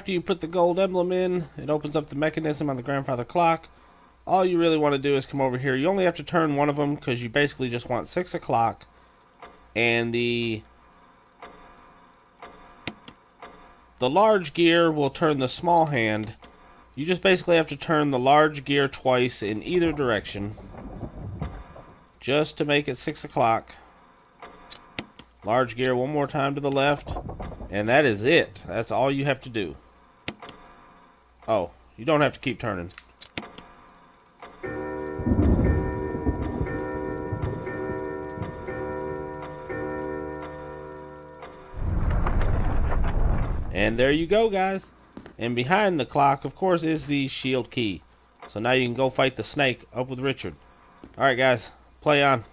after you put the gold emblem in, it opens up the mechanism on the grandfather clock. All you really want to do is come over here. You only have to turn one of them because you basically just want 6 o'clock. And the large gear will turn the small hand. You just basically have to turn the large gear twice in either direction just to make it 6 o'clock. Large gear one more time to the left. And that is it. That's all you have to do. Oh, you don't have to keep turning. And there you go, guys. And behind the clock, of course, is the shield key. So now you can go fight the snake up with Richard. Alright, guys. Play on.